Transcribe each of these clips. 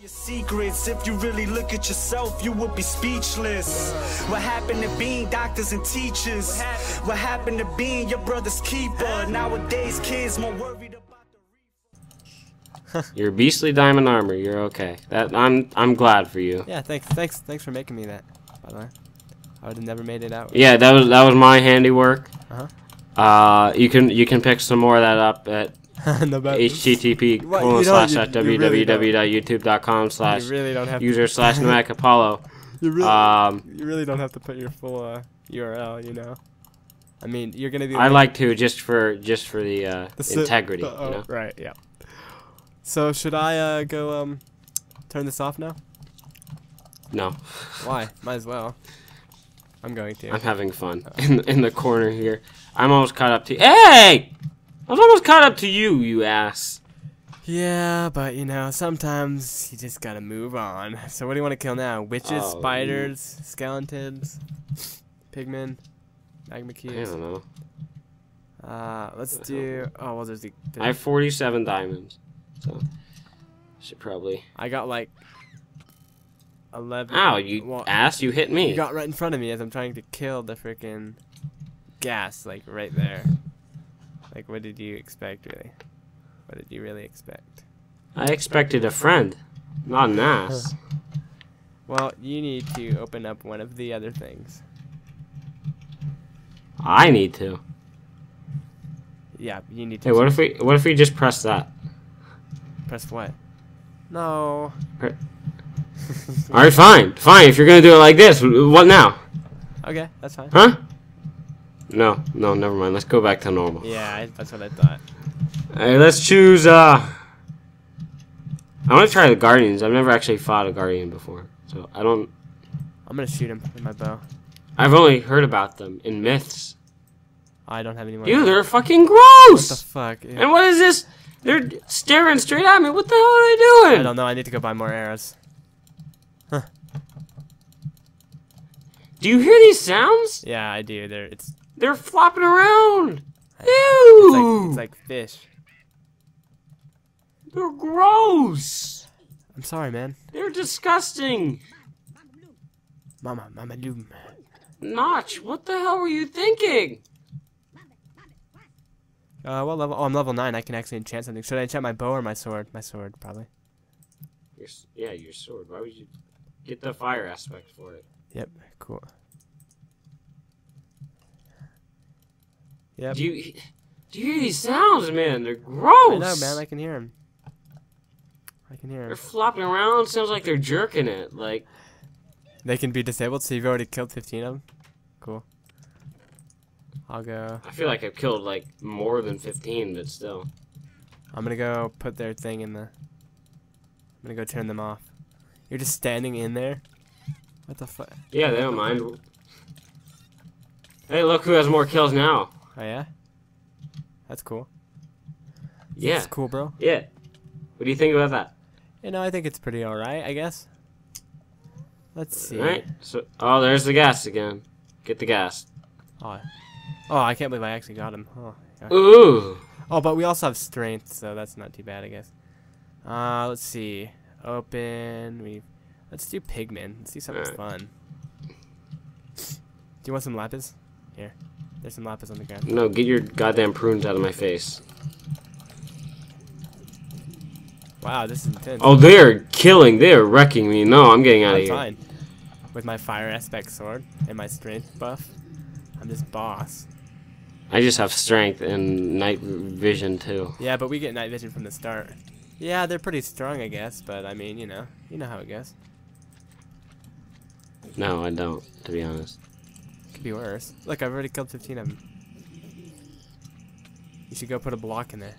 your secrets. If you really look at yourself, you would be speechless. What happened to being doctors and teachers? What happened to being your brother's keeper? Nowadays, kids more worried about the reef. Your beastly diamond armor. You're okay. That I'm glad for you. Yeah, thanks for making me that. By the way, I would have never made it out. Yeah, that was my handiwork. You can pick some more of that up at http://www.youtube.com/user/NomadicApollo. You really don't have to put your full URL, you know. I mean, you're gonna be. I like to just for the integrity. You know? Right. Yeah. So should I go turn this off now? No. Why? Might as well. I'm going to. I'm having fun in the corner here. I'm almost caught up to you. Hey! I was almost caught up to you, you ass. Yeah, but you know, sometimes you just gotta move on. So what do you want to kill now? Witches, spiders, skeletons, pigmen, magma cubes. I don't know. Let's do... Oh, well, there's the... I have 47 diamonds. So, should probably... I got like... 11... Ow, you ass, you hit me. You got right in front of me as I'm trying to kill the freaking gas, like, right there. Like, what did you expect, really? What did you really expect? I expected a friend, not an ass. Well, you need to open up one of the other things. I need to. Yeah, you need to. Hey, what if we just press that? Press what? No. All right, fine. If you're gonna do it like this, what now? Okay, that's fine. Huh? No, never mind. Let's go back to normal. Yeah, that's what I thought. Alright, let's choose, I want to try the Guardians. I've never actually fought a Guardian before, so I don't... I'm gonna shoot him with my bow. I've only heard about them in myths. I don't have any more... Dude, they're fucking gross! What the fuck? Ew. And what is this? They're staring straight at me. What the hell are they doing? I don't know. I need to go buy more arrows. Huh. Do you hear these sounds? Yeah, I do. They're flopping around. Ew! It's like fish. They're gross. I'm sorry, man. They're disgusting. Mama Loom. Notch, what the hell were you thinking? What level? Oh, I'm level 9. I can actually enchant something. Should I enchant my bow or my sword? My sword, probably. Yeah, your sword. Why would you get the fire aspect for it? Yep. Cool. Yep. Do you hear these sounds, man? They're gross. I know, man. I can hear them. They're flopping around. Sounds like they're jerking it. Like they can be disabled. So you've already killed 15 of them. Cool. I'll go. I feel like I've killed like more than 15, but still. I'm gonna go put their thing in the. I'm gonna go turn them off. You're just standing in there. What the fuck? Yeah, they don't mind. Hey, look who has more kills now. Oh, yeah? That's cool. Yeah. That's cool, bro. Yeah. What do you think about that? You know, I think it's pretty alright, I guess. Let's see. Alright. So, oh, there's the gas again. Get the gas. Oh, I can't believe I actually got him. Oh, okay. Ooh. Oh, but we also have strength, so that's not too bad, I guess. Let's see. Open. Let's do pigmen. Let's do something fun. Do you want some lapis? Here. There's some lapis on the ground. No, get your goddamn prunes out of my face. Wow, this is intense. Oh, they're killing. They're wrecking me. No, I'm getting out of here. Fine. With my fire aspect sword and my strength buff, I'm just boss. I just have strength and night vision, too. Yeah, but we get night vision from the start. Yeah, they're pretty strong, I guess, but I mean, you know how it goes. No, I don't, to be honest. Could be worse. Look, I've already killed 15 of them. You should go put a block in there.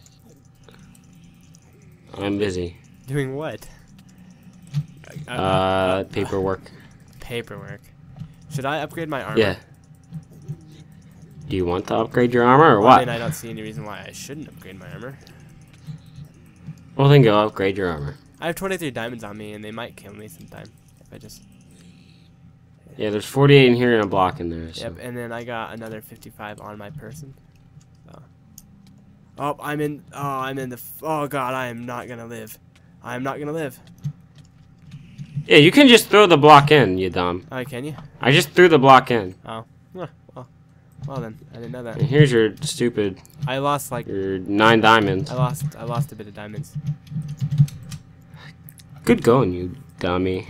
I'm busy. Doing what? Paperwork. Paperwork. Should I upgrade my armor? Yeah. Do you want to upgrade your armor or what? I mean, I don't see any reason why I shouldn't upgrade my armor. Well, then go upgrade your armor. I have 23 diamonds on me, and they might kill me sometime if I just... Yeah, there's 48 in here and a block in there. So. Yep, and then I got another 55 on my person. So. Oh, I'm in the... Oh, God, I am not going to live. Yeah, you can just throw the block in, you dumb. Oh, can you? I just threw the block in. Oh. Well then, I didn't know that. And here's your stupid... I lost like... Your 9 diamonds. I lost a bit of diamonds. Good going, you dummy.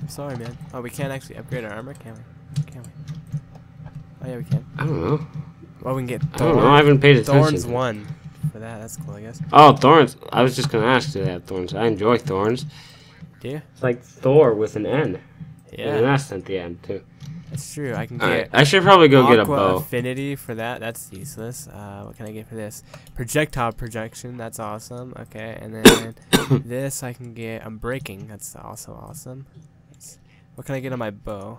I'm sorry, man. Oh, we can't actually upgrade our armor, can we? Can we? Oh yeah, we can. I don't know. Well, we can get thorns. I don't know, I haven't paid attention. Thorns 1 for that, that's cool, I guess. Oh, thorns. I was just gonna ask, do they have thorns? I enjoy thorns. Do you? It's like Thor with an N. Yeah. And an S at the end, too. That's true. I can get. Right. I should probably go get a bow. Affinity for that. That's useless. What can I get for this? Projectile projection. That's awesome. Okay, and then this I can get. I'm breaking. That's also awesome. What can I get on my bow?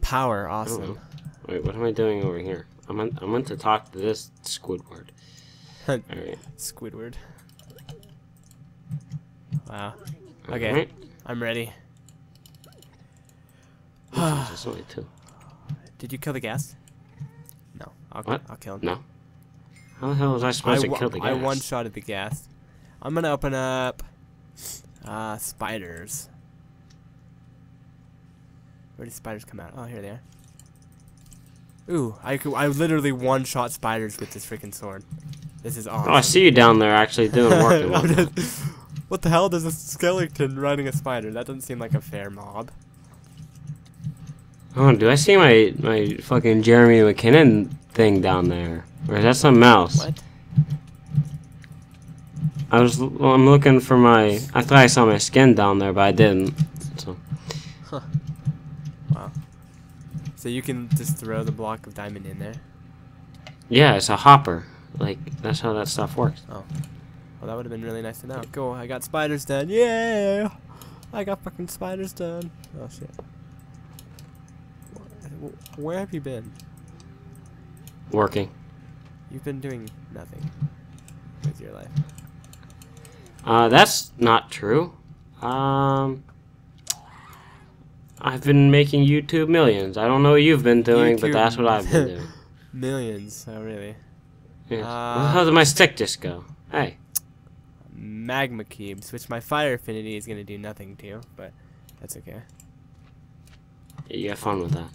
Power. Awesome. Wait, what am I doing over here? I'm meant to talk to this Squidward. All right. Squidward. Wow. Okay. Right. I'm ready. Did you kill the gas? No. I'll kill him. No. How the hell was I supposed to kill the gas? I one-shotted the gas. I'm gonna open up spiders. Where do spiders come out? Oh, here they are. Ooh, I literally one-shot spiders with this freaking sword. This is awesome. Oh, I see you down there actually doing work. What the hell does a skeleton riding a spider? That doesn't seem like a fair mob. Oh, do I see my fucking Jeremy McKinnon thing down there? Or is that something else? What? I'm looking for my... I thought I saw my skin down there, but I didn't. So. Huh. Wow. So you can just throw the block of diamond in there? Yeah, it's a hopper. Like, that's how that stuff works. Oh. Well, that would have been really nice to know. Cool, I got spiders done. Yeah! I got fucking spiders done. Oh, shit. Where have you been? Working. You've been doing nothing with your life. That's not true. I've been making YouTube millions. I don't know what you've been doing, but that's what I've been doing. Millions, oh really? Yes. How did my stick just go? Hey. Magma cubes, which my fire affinity is going to do nothing to, but that's okay. Yeah, you have fun with that.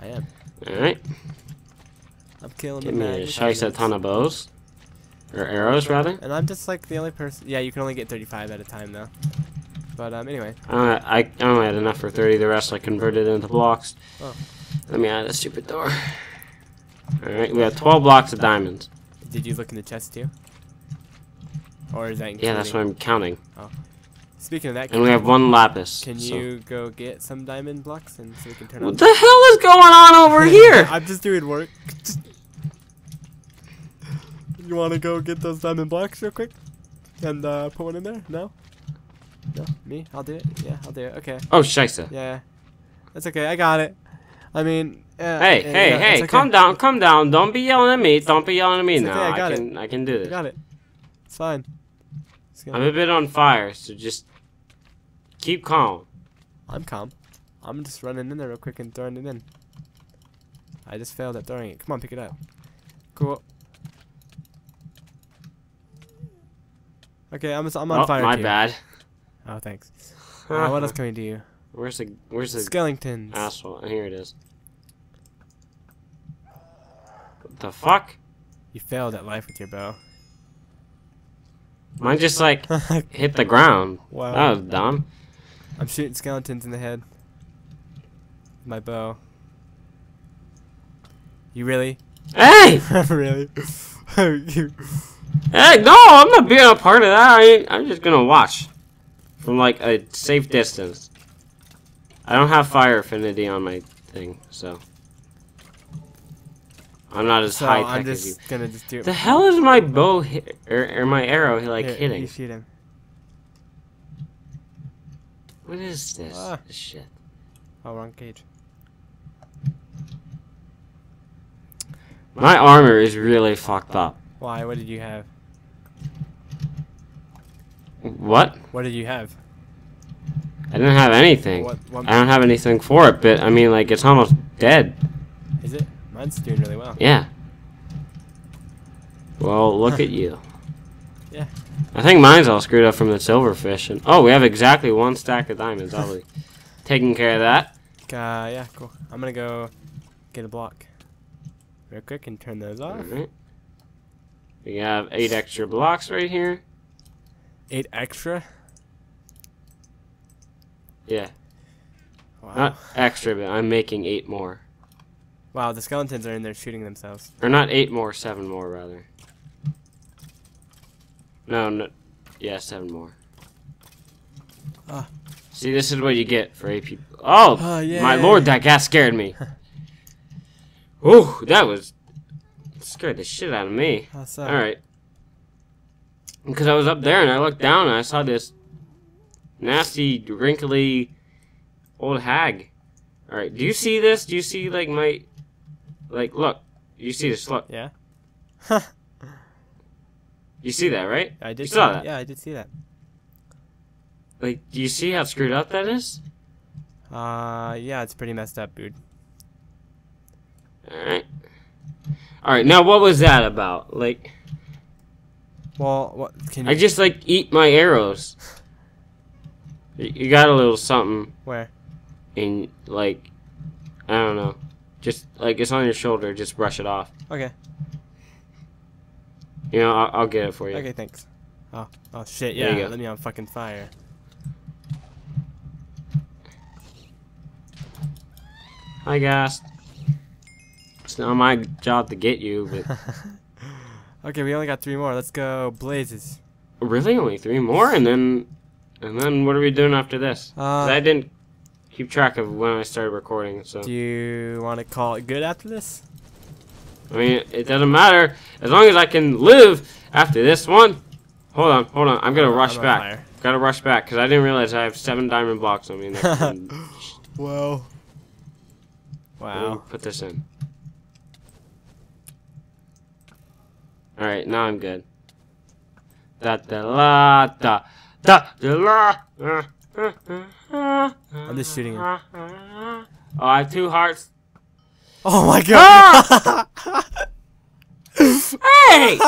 I am. Alright. I'm killing the man. Give me a shice a ton of bows. Or arrows, rather. And I'm just like the only person... Yeah, you can only get 35 at a time, though. But, anyway. I only had enough for 30. The rest I converted into blocks. Oh. Let me out of this stupid door. Alright, we have 12 blocks of diamonds. Did you look in the chest, too? Or is that including? Yeah, that's what I'm counting. Oh. Speaking of that, and we have one lapis. Can you go get some diamond blocks and so we can turn on? What the hell is going on over here? I'm just doing work. You want to go get those diamond blocks real quick and put one in there? No. No, me? I'll do it. Yeah, I'll do it. Okay. Oh, shisa. Yeah, that's okay. I got it. I mean. Hey! Okay. Calm down! Don't be yelling at me! Don't be yelling at me now. Okay, I can do this. I got it. It's fine. I'm a bit on fire, so just keep calm. I'm calm. I'm just running in there real quick and throwing it in. I just failed at throwing it. Come on, pick it up. Cool. Okay, I'm on fire. My bad. Oh, thanks. What else can we do? Where's the skeletons? Asshole. Here it is. What the fuck? You failed at life with your bow. Mine just like hit the ground. Wow. That was dumb. I'm shooting skeletons in the head. My bow. You really? Hey! Really? Hey, no, I'm not being a part of that. I'm just gonna watch from like a safe distance. I don't have fire affinity on my thing, so I'm not as high tech as you. Gonna just do it. The hell is my bow or my arrow like hitting? You shoot him. What is this? This shit. Oh, wrong cage. My armor is really fucked up. Why? What did you have? What? What did you have? I didn't have anything. What I don't have anything for it, but I mean, like, it's almost dead. Is it? Mine's doing really well. Yeah. Well, look at you. Yeah. I think mine's all screwed up from the silverfish. And oh, we have exactly one stack of diamonds. I'll be taking care of that. Yeah, cool. I'm gonna go get a block real quick and turn those off. All right. We have 8 extra blocks right here. 8 extra? Yeah. Wow. Not extra, but I'm making 8 more. Wow, the skeletons are in there shooting themselves. Or not 8 more, 7 more, rather. No, yeah, 7 more. See, this is what you get for 8 people. Oh, yeah, my lord, that gas scared me. Ooh, that was... scared the shit out of me. Alright. Because I was up there and I looked down and I saw this nasty, wrinkly old hag. Alright, do you see this? Do you see, like, my... like, look. You see this, look. Yeah. You see that, right? I did. You saw that. Yeah, I did see that. Like, do you see how screwed up that is? Yeah, it's pretty messed up, dude. Alright. Alright, now what was that about? Like... well, what can you... I just, like, eat my arrows. You got a little something. Where? And, like... I don't know. Just, like, it's on your shoulder. Just brush it off. Okay. You know, I'll get it for you. Okay, thanks. Oh shit, yeah. There you go. Let me on fucking fire. Hi, guys. It's not my job to get you, but... okay, we only got 3 more. Let's go blazes. Really? Only 3 more? And then what are we doing after this? I didn't keep track of when I started recording, so... do you want to call it good after this? I mean, it doesn't matter. As long as I can live after this one. Hold on. I'm going to rush back. Got to rush back, because I didn't realize I have 7 diamond blocks on me. Well. Wow. Put this in. Alright, now I'm good. I'm just shooting him. Oh, I have 2 hearts. Oh my god! Ah! Hey!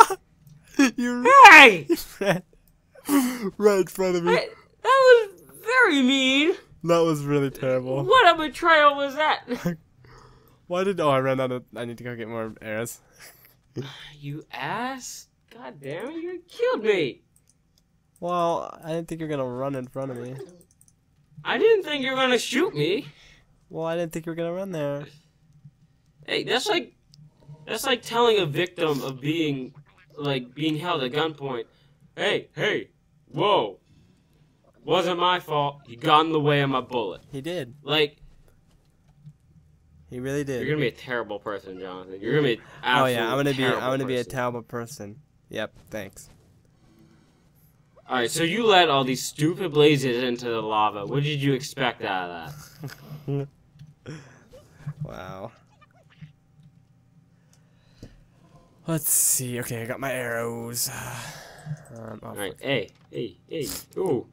Right in front of me. That was very mean. That was really terrible. What a betrayal was that? Why did... oh, I ran out of... I need to go get more arrows. You ass! God damn it! You killed me. Well, I didn't think you were gonna run in front of me. I didn't think you were gonna shoot me. Well, I didn't think you were gonna run there. Hey, that's like telling a victim of being held at gunpoint. Hey, whoa! Wasn't my fault. He got in the way of my bullet. He did. Like. He really did. You're gonna be a terrible person, Jonathan. You're gonna be. I'm gonna be a terrible person. Yep. Thanks. All right. So you let all these stupid blazes into the lava. What did you expect out of that? Wow. Let's see. Okay, I got my arrows. All right. Hey. Ooh.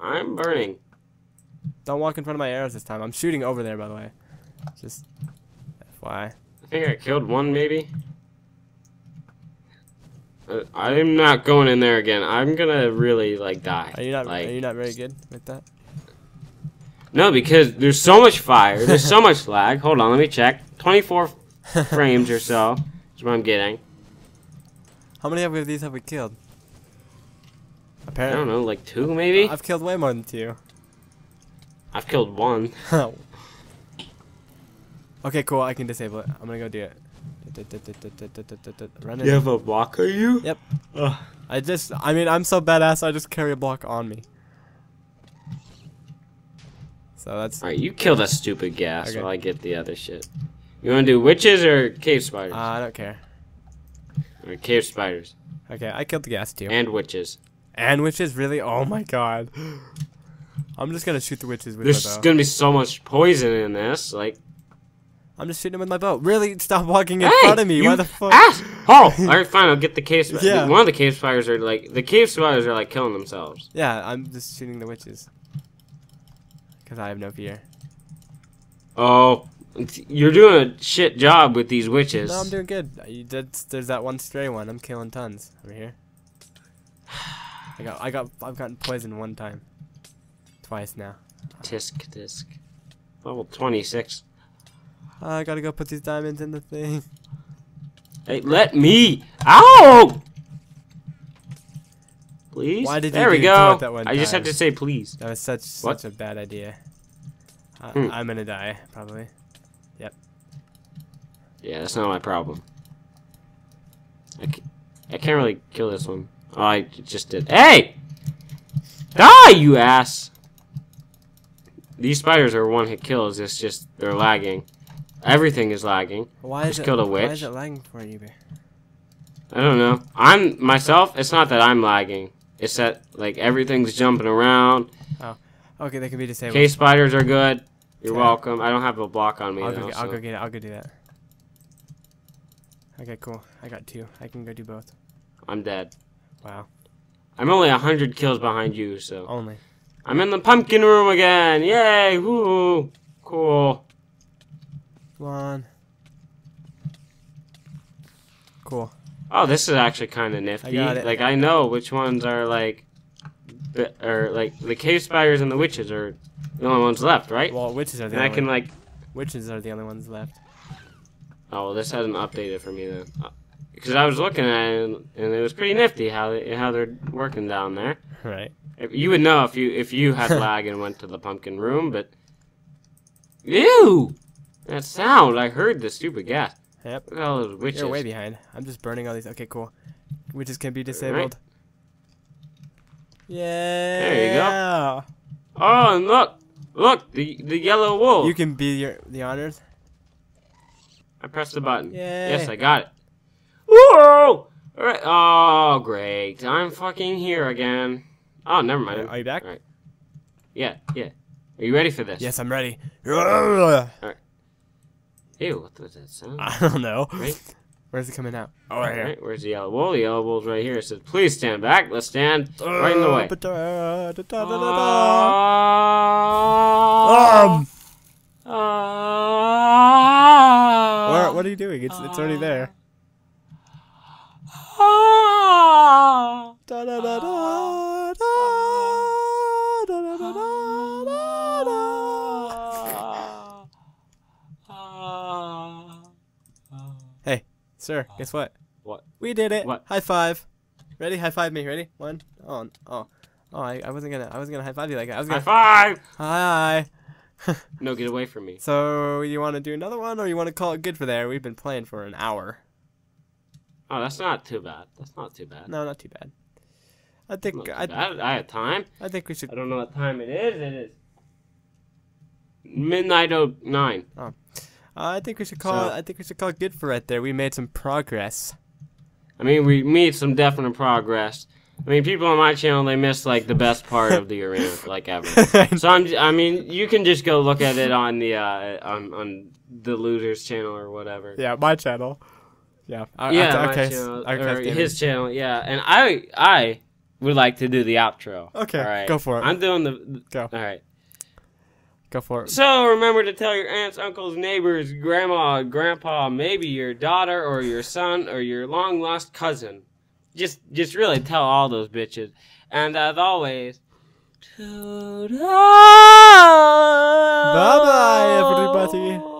I'm burning. Don't walk in front of my arrows this time. I'm shooting over there, by the way. Just FY. I think I killed one, maybe. I'm not going in there again. I'm gonna really die. Are you not very good with that? No, because there's so much fire. There's so much lag. Hold on, let me check. 24 frames or so. That's what I'm getting. How many of these have we killed? Apparently, I don't know, like 2 maybe. I've killed way more than 2. I've killed 1. Okay, cool. I can disable it. I'm gonna go do it. Run in. You have a block, are you? Yep. I'm so badass. I just carry a block on me. So that's. All right, you kill that stupid gas while I get the other shit. You wanna do witches or cave spiders? I don't care. Or cave spiders. Okay, I killed the gas too. And witches. And witches, really? Oh my god. I'm just gonna shoot the witches with my bow. There's gonna be so much poison in this, like. I'm just shooting him with my bow. Really? Stop walking in front of me. Why the fuck? Oh, alright, fine. I'll get the cave spiders. Yeah. One of the cave spiders are like... the cave spiders are like killing themselves. Yeah, I'm just shooting the witches. Because I have no fear. Oh, you're doing a shit job with these witches. No, I'm doing good. There's that one stray one. I'm killing tons over here. I've gotten poisoned one time. Twice now. Tisk tisk. Level 26. I gotta go put these diamonds in the thing. Hey, let me! Ow! Please? Why did you do that one time? I just have to say please. That was such a bad idea. I'm gonna die, probably. Yep. Yeah, that's not my problem. I can't really kill this one. Oh, I just did. Hey! Die, you ass! These spiders are one-hit kills. It's just they're lagging. Everything is lagging. Why is it lagging for you? I don't know. I'm myself. It's not that I'm lagging. It's that like everything's jumping around. Oh, okay. They can be disabled. Okay, spiders are good. You're welcome. I don't have a block on me. I'll go get it. I'll go do that. Okay, cool. I got two. I can go do both. I'm dead. Wow. I'm only 100 kills behind you, so. Only. I'm in the pumpkin room again. Yay! Woo! Cool. Come on. Cool. Oh, this is actually kind of nifty. Like I know which ones are like the cave spiders and the witches are the only ones left, right? Well, witches are the only ones. And I can like. Witches are the only ones left. Oh, well, this hasn't updated for me then, because I was looking at it and it was pretty nifty how they're working down there. Right. You would know if you had lag and went to the pumpkin room, but ew, that sound! I heard the stupid gas. Yep. Look at all those witches. You're way behind. I'm just burning all these. Okay, cool. Witches can be disabled. Right. Yeah. There you go. Oh, and look, the yellow wolf. You can be the honors. I pressed the button. Yay. Yes, I got it. Whoa! All right. Oh, great! I'm fucking here again. Oh, never mind. Are you back? All right. Yeah, yeah. Are you ready for this? Yes, I'm ready. All right. Ew, what was that sound? I don't know. Right? Where's it coming out? Oh, right here. Right. Where's the yellow wool? The yellow wool's right here. It says, please stand back. Let's stand right in the way. What are you doing? It's already there. Hey, sir, guess what? What? We did it. What? High five. Ready? High five me. Ready? One. Oh, oh, oh! I wasn't gonna high five you like that. I was gonna high five. Hi. No, get away from me. So you want to do another one, or you want to call it good for there? We've been playing for an hour. Oh, that's not too bad. That's not too bad. No, not too bad. I think I have time. I think we should. I don't know what time it is. It is midnight 09. Oh, I think we should call. So, I think we should call it good for right there. We made some progress. I mean, we made some definite progress. I mean, people on my channel, they miss like the best part of the arena, like ever. So I mean, you can just go look at it on the on the Losers channel or whatever. Yeah, my channel. Yeah, his channel, yeah. And I would like to do the outro. Okay, all right. Go for it. I'm doing the... Go. All right. Go for it. So remember to tell your aunts, uncles, neighbors, grandma, grandpa, maybe your daughter or your son or your long-lost cousin. Just really tell all those bitches. And as always... Bye-bye, everybody.